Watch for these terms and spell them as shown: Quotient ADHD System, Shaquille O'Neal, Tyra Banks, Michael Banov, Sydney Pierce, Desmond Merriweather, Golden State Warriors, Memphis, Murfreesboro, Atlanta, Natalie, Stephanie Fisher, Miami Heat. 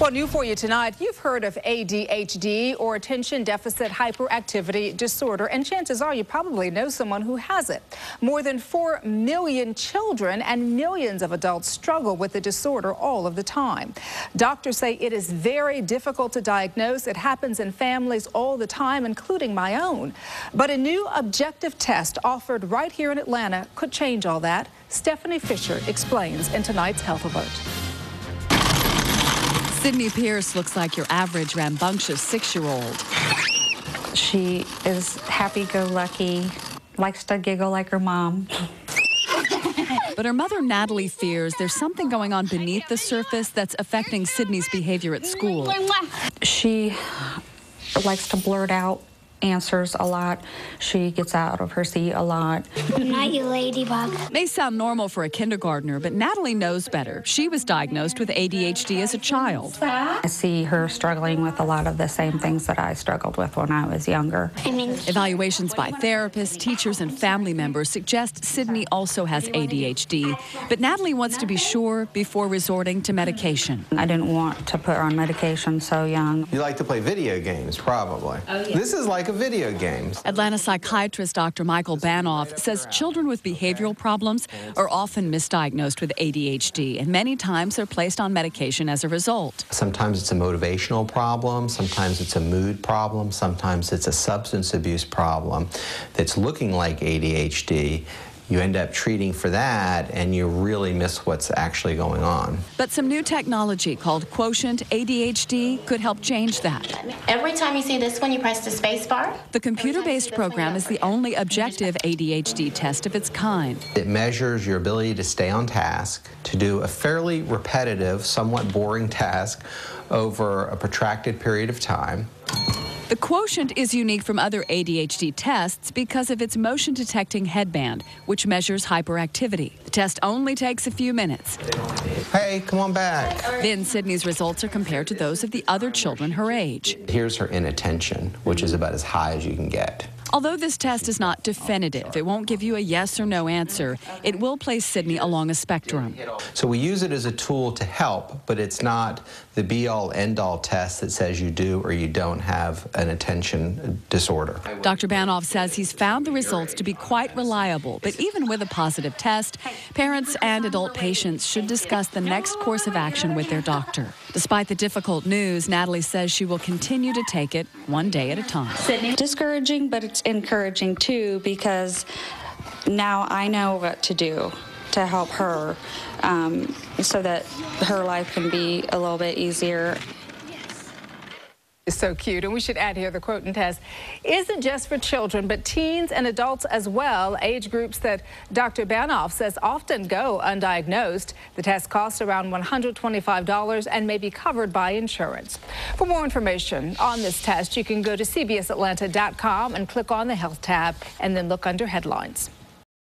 Well, new for you tonight, you've heard of ADHD or attention deficit hyperactivity disorder, and chances are you probably know someone who has it. More than 4 million children and millions of adults struggle with the disorder all of the time. Doctors say it is very difficult to diagnose. It happens in families all the time, including my own. But a new objective test offered right here in Atlanta could change all that. Stephanie Fisher explains in tonight's Health Alert. Sydney Pierce looks like your average rambunctious 6-year-old. She is happy-go-lucky, likes to giggle like her mom. But her mother, Natalie, fears there's something going on beneath the surface that's affecting Sydney's behavior at school. She likes to blurt out answers a lot. She gets out of her seat a lot. Not you, ladybug. May sound normal for a kindergartner, but Natalie knows better. She was diagnosed with ADHD as a child. I see her struggling with a lot of the same things that I struggled with when I was younger. Evaluations by therapists, teachers, and family members suggest Sydney also has ADHD, but Natalie wants to be sure before resorting to medication. I didn't want to put her on medication so young. You like to play video games, probably. Oh, yeah. This is like video games. Atlanta psychiatrist Dr. Michael Banov says children with behavioral problems are often misdiagnosed with ADHD, and many times they're placed on medication as a result. Sometimes it's a motivational problem, sometimes it's a mood problem, sometimes it's a substance abuse problem that's looking like ADHD. You end up treating for that, and you really miss what's actually going on. But some new technology called Quotient ADHD could help change that. Every time you see this one, you press the space bar. The computer-based program is the only objective ADHD test of its kind. It measures your ability to stay on task, to do a fairly repetitive, somewhat boring task over a protracted period of time. The Quotient is unique from other ADHD tests because of its motion-detecting headband, which measures hyperactivity. The test only takes a few minutes. Hey, come on back. Then Sydney's results are compared to those of the other children her age. Here's her inattention, which is about as high as you can get. Although this test is not definitive, it won't give you a yes or no answer. It will place Sydney along a spectrum. So we use it as a tool to help, but it's not the be-all, end-all test that says you do or you don't have an attention disorder. Dr. Banov says he's found the results to be quite reliable, but even with a positive test, parents and adult patients should discuss the next course of action with their doctor. Despite the difficult news, Natalie says she will continue to take it one day at a time. Sydney. Discouraging, but it's encouraging too, because now I know what to do to help her so that her life can be a little bit easier. It's so cute. And we should add here the Quotient test isn't just for children, but teens and adults as well, age groups that Dr. Banov says often go undiagnosed. The test costs around $125 and may be covered by insurance. For more information on this test, you can go to cbsatlanta.com and click on the Health tab and then look under Headlines.